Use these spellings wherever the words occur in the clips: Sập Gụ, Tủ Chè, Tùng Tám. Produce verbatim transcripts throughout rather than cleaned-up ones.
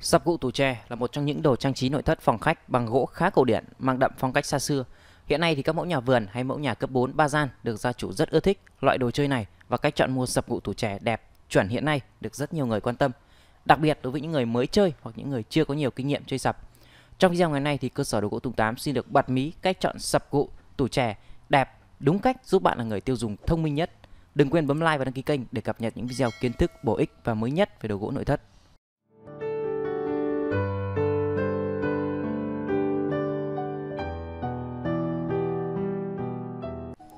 Sập gụ tủ chè là một trong những đồ trang trí nội thất phòng khách bằng gỗ khá cổ điển, mang đậm phong cách xa xưa. Hiện nay thì các mẫu nhà vườn hay mẫu nhà cấp bốn ba gian được gia chủ rất ưa thích loại đồ chơi này, và cách chọn mua sập gụ tủ chè đẹp, chuẩn hiện nay được rất nhiều người quan tâm, đặc biệt đối với những người mới chơi hoặc những người chưa có nhiều kinh nghiệm chơi sập. Trong video ngày hôm nay thì cơ sở đồ gỗ Tùng Tám xin được bật mí cách chọn sập gụ tủ chè đẹp đúng cách, giúp bạn là người tiêu dùng thông minh nhất. Đừng quên bấm like và đăng ký kênh để cập nhật những video kiến thức bổ ích và mới nhất về đồ gỗ nội thất.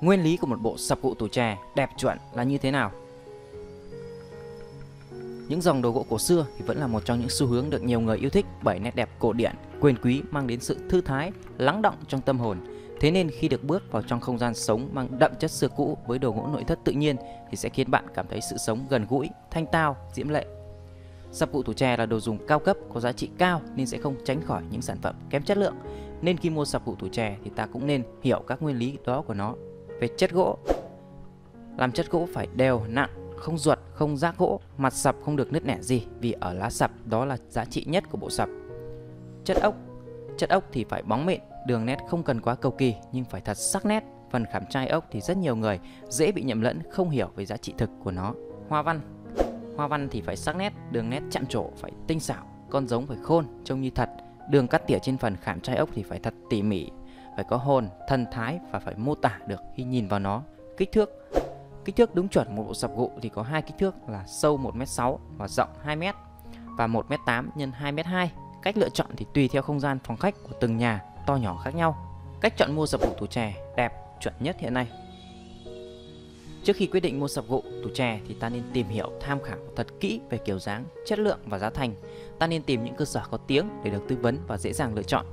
Nguyên lý của một bộ sập gụ tủ chè đẹp chuẩn là như thế nào? Những dòng đồ gỗ cổ xưa thì vẫn là một trong những xu hướng được nhiều người yêu thích bởi nét đẹp cổ điển, quyền quý mang đến sự thư thái, lắng động trong tâm hồn. Thế nên khi được bước vào trong không gian sống mang đậm chất xưa cũ với đồ gỗ nội thất tự nhiên thì sẽ khiến bạn cảm thấy sự sống gần gũi, thanh tao, diễm lệ. Sập gụ tủ chè là đồ dùng cao cấp có giá trị cao nên sẽ không tránh khỏi những sản phẩm kém chất lượng. Nên khi mua sập gụ tủ chè thì ta cũng nên hiểu các nguyên lý đó của nó. Về chất gỗ, làm chất gỗ phải đều, nặng, không ruột, không rác gỗ, mặt sập không được nứt nẻ gì vì ở lá sập đó là giá trị nhất của bộ sập. Chất ốc, chất ốc thì phải bóng mịn, đường nét không cần quá cầu kỳ nhưng phải thật sắc nét. Phần khảm trai ốc thì rất nhiều người dễ bị nhầm lẫn, không hiểu về giá trị thực của nó. Hoa văn, hoa văn thì phải sắc nét, đường nét chạm trổ phải tinh xảo, con giống phải khôn, trông như thật. Đường cắt tỉa trên phần khảm trai ốc thì phải thật tỉ mỉ, phải có hồn, thần thái và phải mô tả được khi nhìn vào nó. Kích thước, kích thước đúng chuẩn. Một bộ sập gụ thì có hai kích thước là sâu một mét sáu và rộng hai mét và một mét tám nhân hai mét hai. Cách lựa chọn thì tùy theo không gian phòng khách của từng nhà, to nhỏ khác nhau. Cách chọn mua sập gụ tủ chè đẹp chuẩn nhất hiện nay. Trước khi quyết định mua sập gụ tủ chè thì ta nên tìm hiểu, tham khảo thật kỹ về kiểu dáng, chất lượng và giá thành. Ta nên tìm những cơ sở có tiếng để được tư vấn và dễ dàng lựa chọn.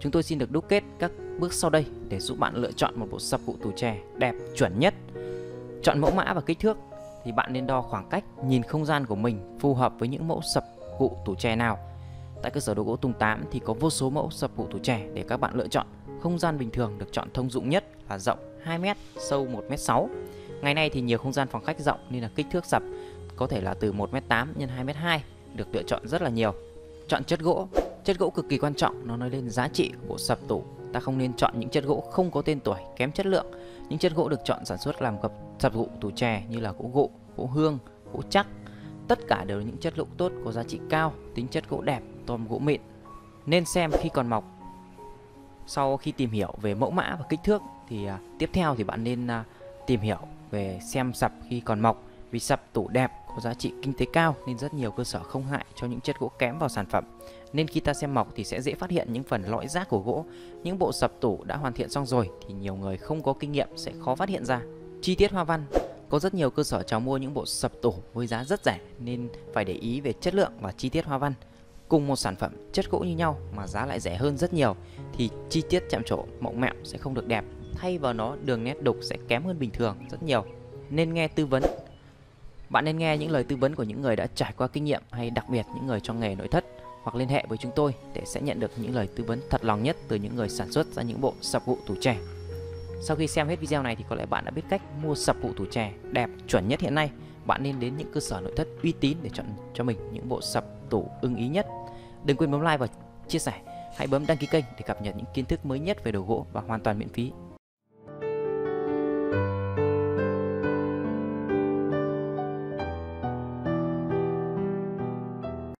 Chúng tôi xin được đúc kết các bước sau đây để giúp bạn lựa chọn một bộ sập gụ tủ chè đẹp chuẩn nhất. Chọn mẫu mã và kích thước thì bạn nên đo khoảng cách, nhìn không gian của mình phù hợp với những mẫu sập gụ tủ chè nào. Tại cơ sở đồ gỗ Tùng Tám thì có vô số mẫu sập gụ tủ chè để các bạn lựa chọn. Không gian bình thường được chọn thông dụng nhất là rộng hai mét, sâu một mét sáu. Ngày nay thì nhiều không gian phòng khách rộng nên là kích thước sập có thể là từ một mét tám nhân hai mét hai được lựa chọn rất là nhiều. Chọn chất gỗ, chất gỗ cực kỳ quan trọng, nó nói lên giá trị của bộ sập tủ. Ta không nên chọn những chất gỗ không có tên tuổi, kém chất lượng. Những chất gỗ được chọn sản xuất làm gập sập gụ tủ chè như là gỗ gụ, gỗ hương, gỗ chắc, tất cả đều là những chất gỗ tốt, có giá trị cao, tính chất gỗ đẹp, tôm gỗ mịn. Nên xem khi còn mọc. Sau khi tìm hiểu về mẫu mã và kích thước thì à, tiếp theo thì bạn nên à, tìm hiểu về xem sập khi còn mọc. Vì sập tủ đẹp có giá trị kinh tế cao nên rất nhiều cơ sở không ngại cho những chất gỗ kém vào sản phẩm. Nên khi ta xem mọc thì sẽ dễ phát hiện những phần lõi rác của gỗ. Những bộ sập tủ đã hoàn thiện xong rồi thì nhiều người không có kinh nghiệm sẽ khó phát hiện ra. Chi tiết hoa văn, có rất nhiều cơ sở chào mua những bộ sập tủ với giá rất rẻ nên phải để ý về chất lượng và chi tiết hoa văn. Cùng một sản phẩm chất gỗ như nhau mà giá lại rẻ hơn rất nhiều thì chi tiết chạm trổ, mộng mẹo sẽ không được đẹp, thay vào nó đường nét đục sẽ kém hơn bình thường rất nhiều. Nên nghe tư vấn. Bạn nên nghe những lời tư vấn của những người đã trải qua kinh nghiệm hay đặc biệt những người trong nghề nội thất, hoặc liên hệ với chúng tôi để sẽ nhận được những lời tư vấn thật lòng nhất từ những người sản xuất ra những bộ sập gụ tủ chè. Sau khi xem hết video này thì có lẽ bạn đã biết cách mua sập gụ tủ chè đẹp chuẩn nhất hiện nay. Bạn nên đến những cơ sở nội thất uy tín để chọn cho mình những bộ sập tủ ưng ý nhất. Đừng quên bấm like và chia sẻ. Hãy bấm đăng ký kênh để cập nhật những kiến thức mới nhất về đồ gỗ và hoàn toàn miễn phí.